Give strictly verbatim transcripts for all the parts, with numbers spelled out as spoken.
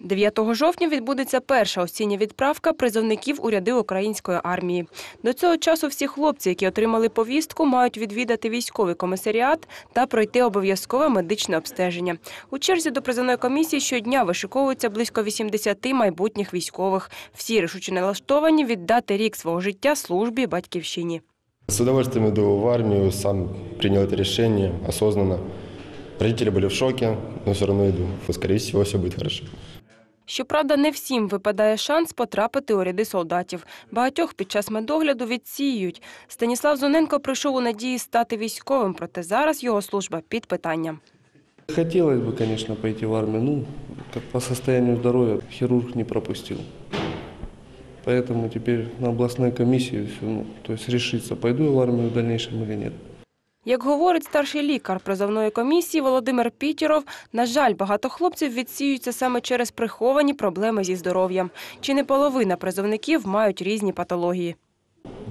дев'ятого жовтня відбудеться перша осіння відправка призовників у ряди української армії. До цього часу всі хлопці, які отримали повістку, мають відвідати військовий комісаріат та пройти обов'язкове медичне обстеження. У черзі до призовної комісії щодня вишиковується близько вісімдесяти майбутніх військових. Всі рішуче налаштовані віддати рік свого життя службі батьківщині. С удовольствием иду в армию, сам принял это решение осознанно. Родители были в шоке, но все равно иду. Скорее всего, все будет хорошо. Щоправда, не всім випадає шанс потрапити у ряди солдатів. Багатьох під час медогляду відсіюють. Станіслав Зоненко прийшов у надії стати військовим, проте зараз його служба під питанням. Хотілося б, звісно, піти в армію, ну, по стану здоров'я хірург не пропустив. Поэтому теперь на областной комиссии все, ну, то есть решится, пойду я в армию в дальнейшем или нет. Як говорить старший лікар призовної комісії Володимир Пітеров, на жаль, багато хлопців відсіюються саме через приховані проблеми зі здоров'ям. Чи не половина призовників мають різні патології.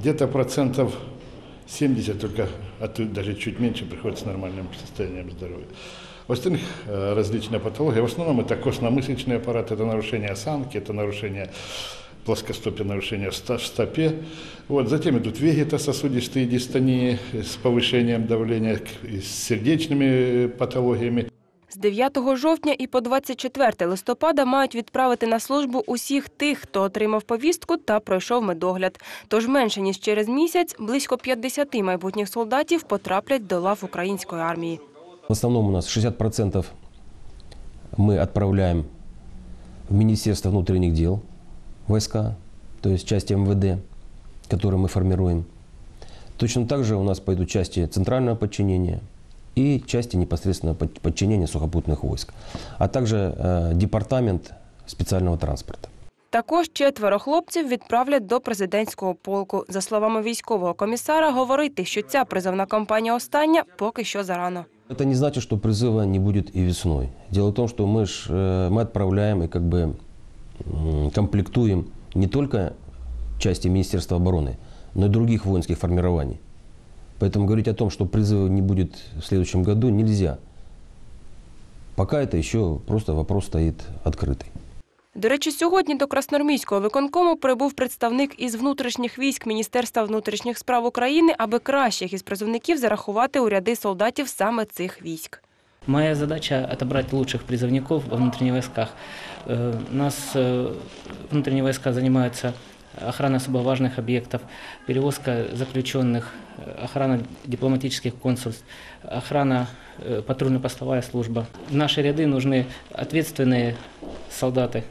Где-то процентов семьдесят, только, а тут даже чуть меньше, приходят с нормальным состоянием здоровья. В остальных различные патологии, в основном это костно-мышечный аппарат, это нарушение осанки, это нарушение плоскостопие, нарушение в стопе. Вот. Затем идут вегетососудистые дистонии с повышением давления, с сердечными патологиями. З дев'ятого жовтня і по двадцять четверте листопада мають відправити на службу усіх тих, хто отримав повістку та пройшов медогляд. Тож менше ніж через місяць близько п'ятдесяти майбутніх солдатів потраплять до лав української армії. В основному у нас шістдесят відсотків ми відправляємо в Міністерство внутрішніх справ. Войска, то есть части МВД, которые мы формируем. Точно так же у нас пойдут части центрального подчинения и части непосредственного подчинения сухопутных войск, а также э, департамент специального транспорта. Також четверо хлопців відправлять до президентського полку. За словами військового комісара, говорити, що ця призовна кампанія остання, поки що зарано. Это не значит, что призыва не будет и весной. Дело в том, что мы, ж, мы отправляем и как бы комплектуем не только части Министерства обороны, но и других воинских формирований. Поэтому говорить о том, что призыва не будет в следующем году, нельзя. Пока это еще просто вопрос стоит открытый. До речі, сьогодні до Красноармійського виконкому прибув представник із внутрішніх військ Міністерства внутрішніх справ України, аби кращих із призовників зарахувати у ряди солдатів саме цих військ. Моя задача – отобрать лучших призывников во внутренних войсках. У нас внутренние войска занимаются охраной особо важных объектов, перевозка заключенных, охрана дипломатических консульств, охрана патрульно-постовая служба. В наши ряды нужны ответственные солдаты.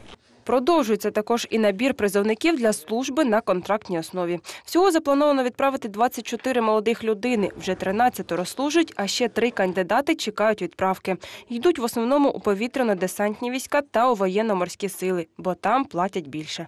Продовжується також і набір призовників для служби на контрактній основі. Всього заплановано відправити двадцять чотири молодих людини. Вже тринадцятеро служать, а ще три кандидати чекають відправки. Йдуть в основному у повітряно-десантні війська та у воєнно-морські сили, бо там платять більше.